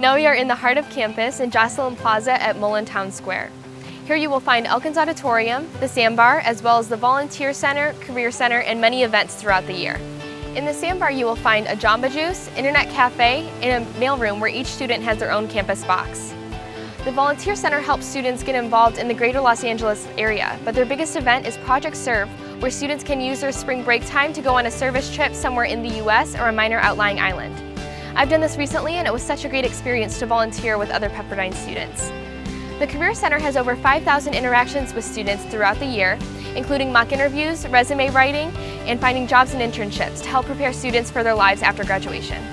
Now we are in the heart of campus in Jocelyn Plaza at Mullin Town Square. Here you will find Elkins Auditorium, the Sandbar, as well as the Volunteer Center, Career Center, and many events throughout the year. In the Sandbar you will find a Jamba Juice, Internet Cafe, and a mailroom where each student has their own campus box. The Volunteer Center helps students get involved in the greater Los Angeles area, but their biggest event is Project Serve, where students can use their spring break time to go on a service trip somewhere in the U.S. or a minor outlying island. I've done this recently and it was such a great experience to volunteer with other Pepperdine students. The Career Center has over 5,000 interactions with students throughout the year, including mock interviews, resume writing, and finding jobs and internships to help prepare students for their lives after graduation.